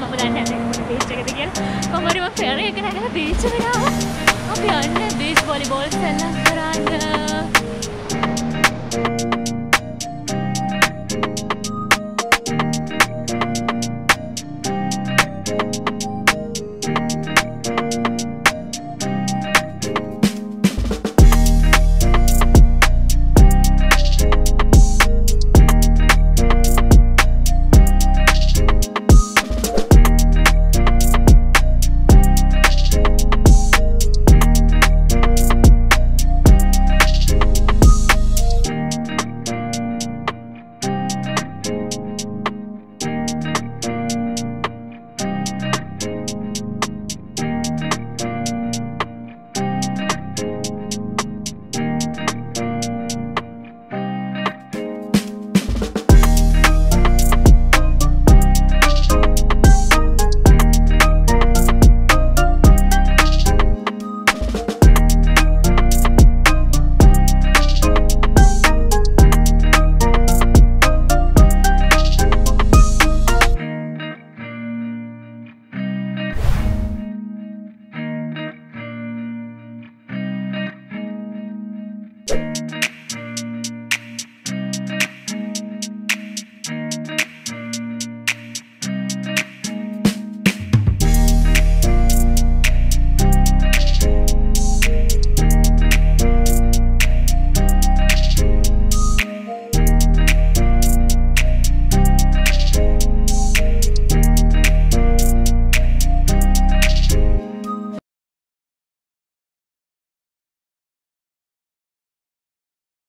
beach beach volleyball